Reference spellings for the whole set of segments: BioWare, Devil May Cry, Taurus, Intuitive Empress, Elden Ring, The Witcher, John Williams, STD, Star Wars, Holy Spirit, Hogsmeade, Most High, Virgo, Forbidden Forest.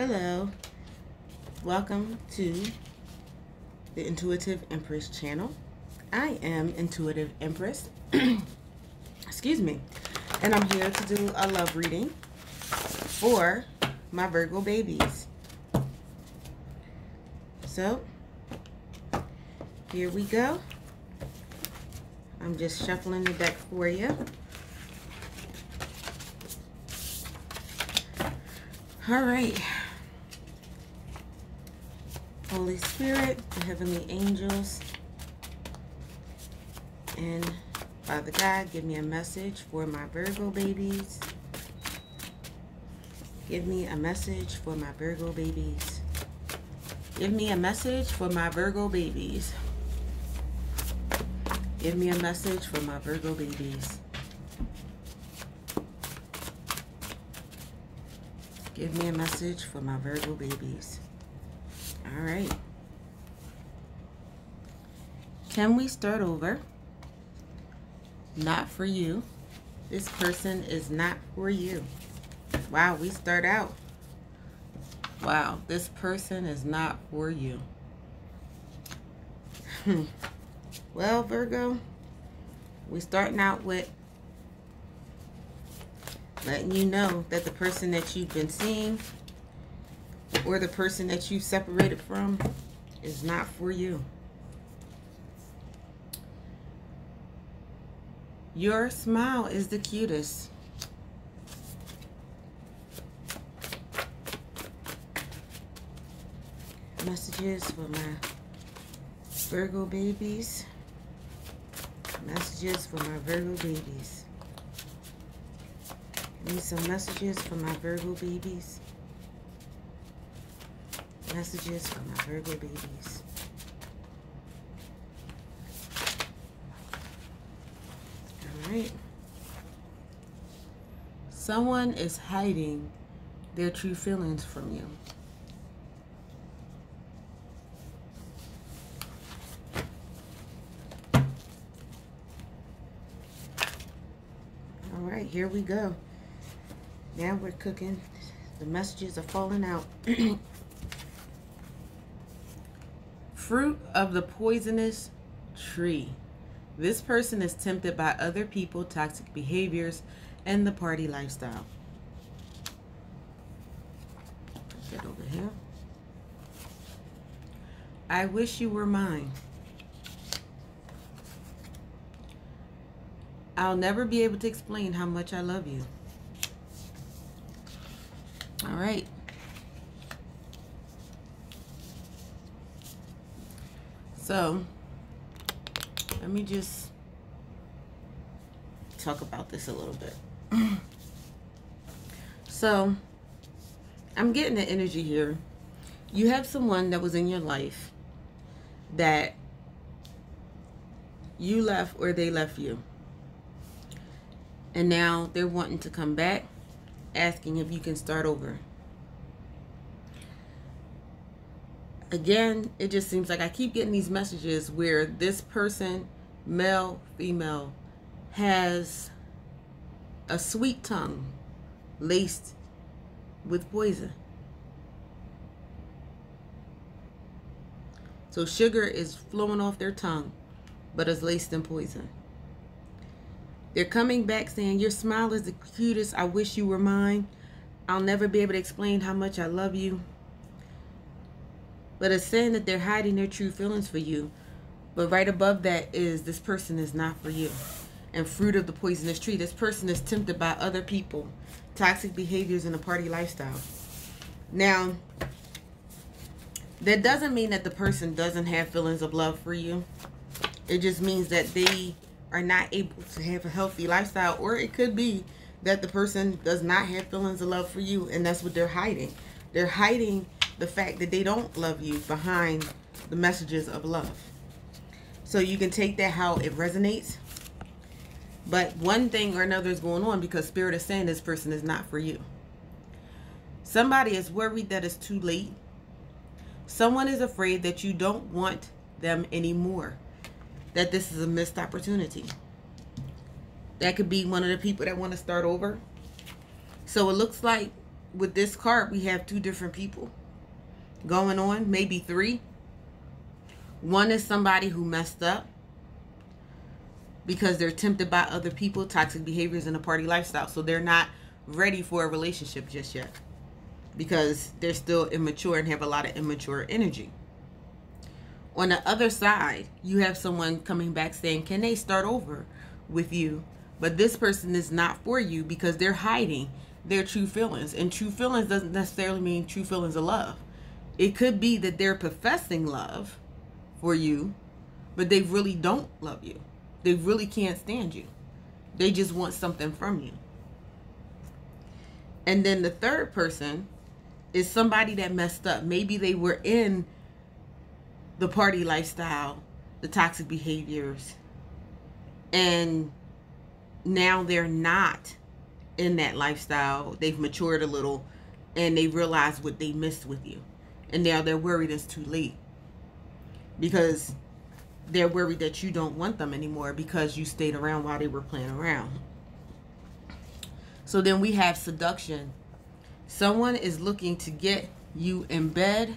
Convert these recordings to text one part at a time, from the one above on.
Hello, welcome to the Intuitive Empress channel. I am Intuitive Empress, excuse me, and I'm here to do a love reading for my Virgo babies. So here we go. I'm just shuffling the deck for you. All right. Holy Spirit, the heavenly angels, and Father God, give me a message for my Virgo babies. Give me a message for my Virgo babies. Give me a message for my Virgo babies. Give me a message for my Virgo babies. Give me a message for my Virgo babies. All right. Can we start over? Not for you. This person is not for you. Wow, we start out. Wow, this person is not for you. Well, Virgo, we're starting out with letting you know that the person that you've been seeing or the person that you've separated from is not for you. Your smile is the cutest. Messages for my Virgo babies. Messages for my Virgo babies. I need some messages for my Virgo babies. Messages for my Virgo babies. All right. Someone is hiding their true feelings from you. All right, here we go. Now we're cooking. The messages are falling out. Fruit of the poisonous tree. This person is tempted by other people, toxic behaviors, and the party lifestyle. Get over here. I wish you were mine. I'll never be able to explain how much I love you. All right. So, let me just talk about this a little bit. So, I'm getting the energy here. You have someone that was in your life that you left or they left you. And now they're wanting to come back, asking if you can start over. Again, it just seems like I keep getting these messages where this person, male, female, has a sweet tongue laced with poison. So sugar is flowing off their tongue, but it's laced in poison. They're coming back saying, your smile is the cutest. I wish you were mine. I'll never be able to explain how much I love you. But it's saying that they're hiding their true feelings for you. But right above that is, this person is not for you. And fruit of the poisonous tree. This person is tempted by other people, toxic behaviors, and a party lifestyle. Now, that doesn't mean that the person doesn't have feelings of love for you. It just means that they are not able to have a healthy lifestyle. Or it could be that the person does not have feelings of love for you. And that's what they're hiding. They're hiding the fact that they don't love you behind the messages of love. So you can take that how it resonates, but one thing or another is going on, because Spirit is saying this person is not for you. Somebody is worried that it's too late. Someone is afraid that you don't want them anymore, that this is a missed opportunity. That could be one of the people that want to start over. So it looks like with this card, we have two different people going on, maybe three. One is somebody who messed up because they're tempted by other people, toxic behaviors, and a party lifestyle. So they're not ready for a relationship just yet because they're still immature and have a lot of immature energy. On the other side, you have someone coming back saying, can they start over with you? But this person is not for you because they're hiding their true feelings. And true feelings doesn't necessarily mean true feelings of love. It could be that they're professing love for you, but they really don't love you. They really can't stand you. They just want something from you. And then the third person is somebody that messed up. Maybe they were in the party lifestyle, the toxic behaviors, and now they're not in that lifestyle. They've matured a little and they realize what they missed with you. And now they're worried it's too late because they're worried that you don't want them anymore because you stayed around while they were playing around. So then we have seduction. Someone is looking to get you in bed.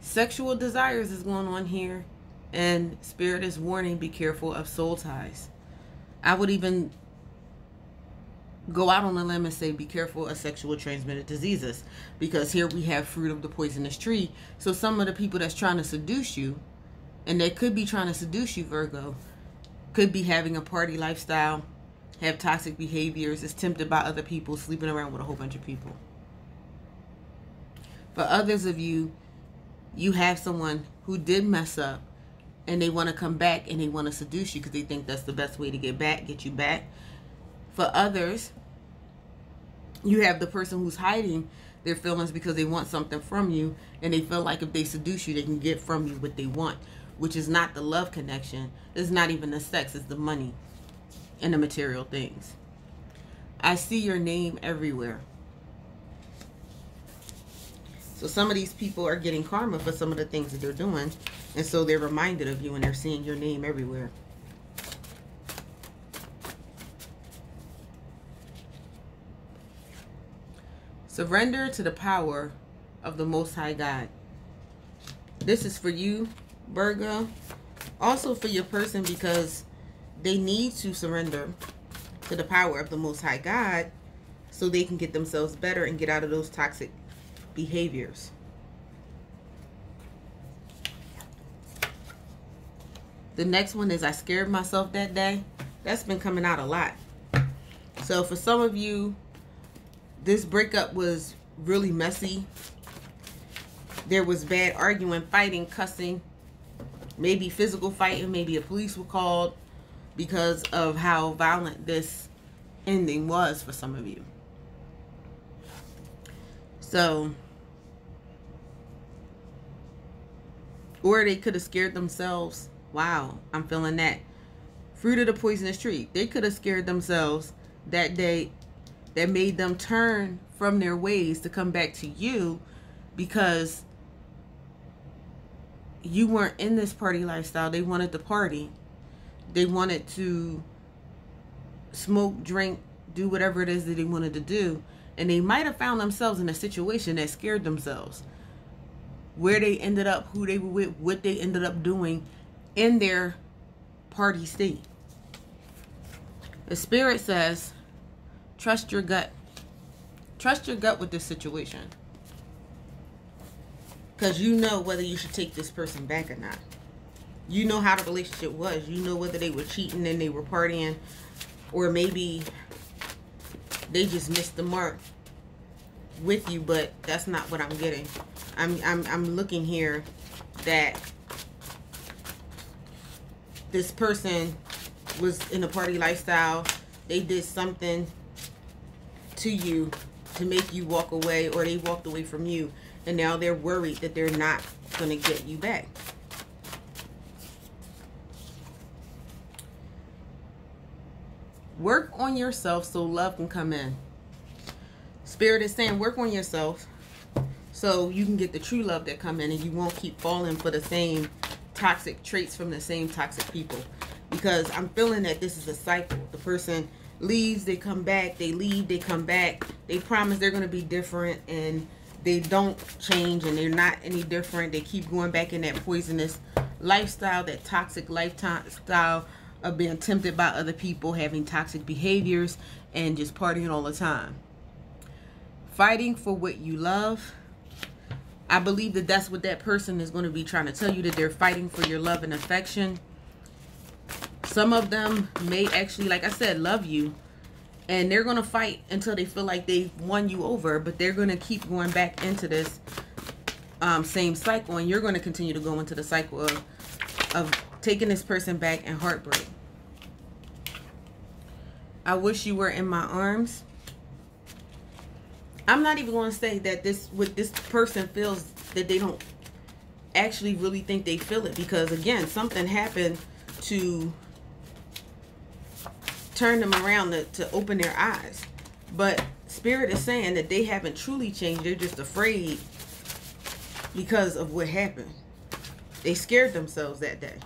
Sexual desires is going on here, and Spirit is warning, be careful of soul ties. I would even go out on a limb and say be careful of sexual transmitted diseases, because here we have fruit of the poisonous tree. So some of the people that's trying to seduce you, and they could be trying to seduce you, Virgo, could be having a party lifestyle, have toxic behaviors, is tempted by other people, sleeping around with a whole bunch of people. For others of you, you have someone who did mess up and they want to come back and they want to seduce you because they think that's the best way to get you back. For others, you have the person who's hiding their feelings because they want something from you, and they feel like if they seduce you, they can get from you what they want, which is not the love connection. It's not even the sex, it's the money and the material things. I see your name everywhere. So some of these people are getting karma for some of the things that they're doing, and so they're reminded of you and they're seeing your name everywhere. Surrender to the power of the Most High God. This is for you, Virgo. Also for your person, because they need to surrender to the power of the Most High God so they can get themselves better and get out of those toxic behaviors. The next one is I scared myself that day. That's been coming out a lot. So for some of you, this breakup was really messy. There was bad arguing, fighting, cussing, maybe physical fighting, maybe a police were called because of how violent this ending was for some of you. So, or they could have scared themselves. Wow, I'm feeling that. Fruit of the poisonous tree. They could have scared themselves that day. That made them turn from their ways to come back to you because you weren't in this party lifestyle. They wanted to party. They wanted to smoke, drink, do whatever it is that they wanted to do. And they might have found themselves in a situation that scared themselves. Where they ended up, who they were with, what they ended up doing in their party state. The Spirit says, trust your gut. Trust your gut with this situation. Because you know whether you should take this person back or not. You know how the relationship was. You know whether they were cheating and they were partying, or maybe they just missed the mark with you, but that's not what I'm getting. I'm looking here that this person was in a party lifestyle. They did something to you to make you walk away, or they walked away from you, and now they're worried that they're not going to get you back. Work on yourself so love can come in. Spirit is saying work on yourself so you can get the true love that come in, and you won't keep falling for the same toxic traits from the same toxic people. Because I'm feeling that this is a cycle. The person leaves, they come back, they leave, they come back. They promise they're going to be different and they don't change and they're not any different. They keep going back in that poisonous lifestyle, that toxic lifestyle of being tempted by other people, having toxic behaviors, and just partying all the time. Fighting for what you love. I believe that that's what that person is going to be trying to tell you, that they're fighting for your love and affection. Some of them may actually, like I said, love you, and they're going to fight until they feel like they've won you over, but they're going to keep going back into this same cycle, and you're going to continue to go into the cycle of taking this person back and heartbreak. I wish you were in my arms. I'm not even going to say that this person feels that they don't actually really think they feel it, because again, something happened to turn them around to open their eyes. But Spirit is saying that they haven't truly changed. They're just afraid because of what happened. They scared themselves that day.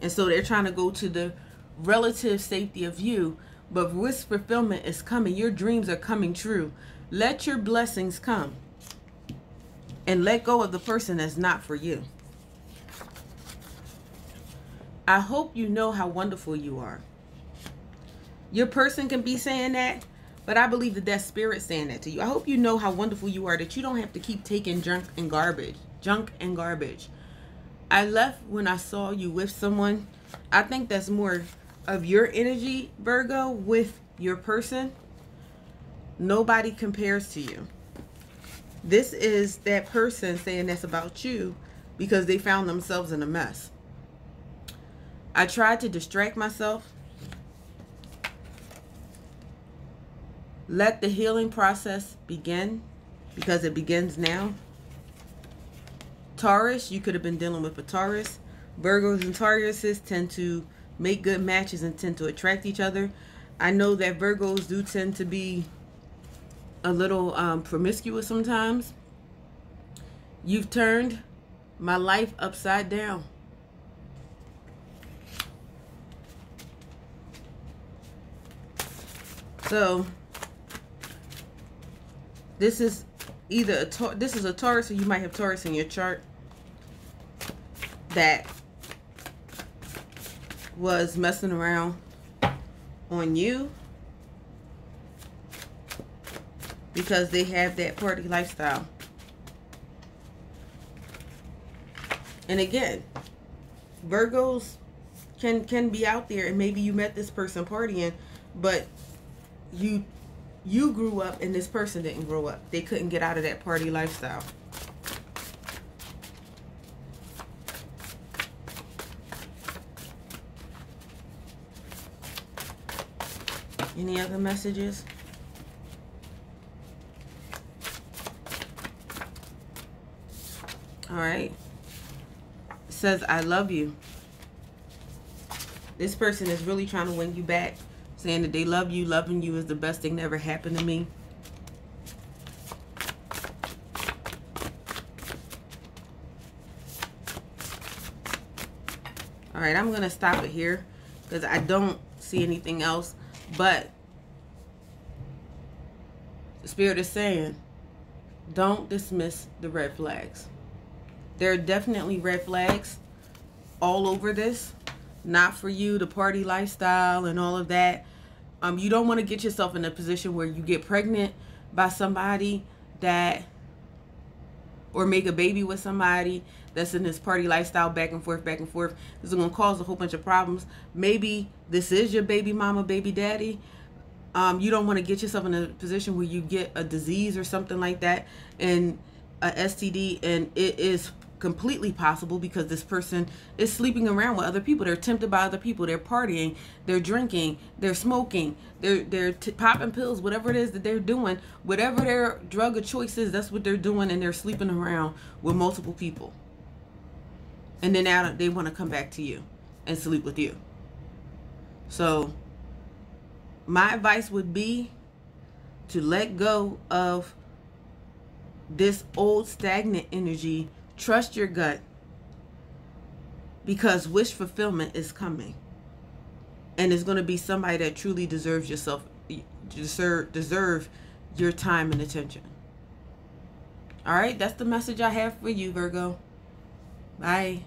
And so they're trying to go to the relative safety of you. But wish fulfillment is coming. Your dreams are coming true. Let your blessings come. And let go of the person that's not for you. I hope you know how wonderful you are. Your person can be saying that, but I believe that that's Spirit saying that to you. I hope you know how wonderful you are, that you don't have to keep taking junk and garbage. Junk and garbage. I left when I saw you with someone. I think that's more of your energy, Virgo, with your person. Nobody compares to you. This is that person saying that's about you because they found themselves in a mess. I tried to distract myself. Let the healing process begin, because it begins now. Taurus, you could have been dealing with a Taurus. Virgos and Tauruses tend to make good matches and tend to attract each other. I know that Virgos do tend to be a little promiscuous sometimes. You've turned my life upside down. So this is either this is a Taurus, or you might have Taurus in your chart that was messing around on you because they have that party lifestyle. And again, Virgos can be out there, and maybe you met this person partying, but you grew up and this person didn't grow up. They couldn't get out of that party lifestyle. Any other messages? All right. It says, I love you. This person is really trying to win you back, saying that they love you. Loving you is the best thing that ever happened to me. All right, I'm going to stop it here because I don't see anything else. But the Spirit is saying, don't dismiss the red flags. There are definitely red flags all over this. Not for you, the party lifestyle and all of that. You don't want to get yourself in a position where you get pregnant by somebody that, or make a baby with somebody that's in this party lifestyle, back and forth, back and forth. This is going to cause a whole bunch of problems. Maybe this is your baby mama, baby daddy. You don't want to get yourself in a position where you get a disease or something like that, and a STD, and it is completely possible because this person is sleeping around with other people. They're tempted by other people. They're partying, they're drinking, they're smoking, they're popping pills, whatever it is that they're doing, whatever their drug of choice is, that's what they're doing, and they're sleeping around with multiple people. And then now they want to come back to you and sleep with you. So my advice would be to let go of this old stagnant energy. Trust your gut, because wish fulfillment is coming. and it's going to be somebody that truly deserves yourself, deserve your time and attention. All right, that's the message I have for you, Virgo. Bye.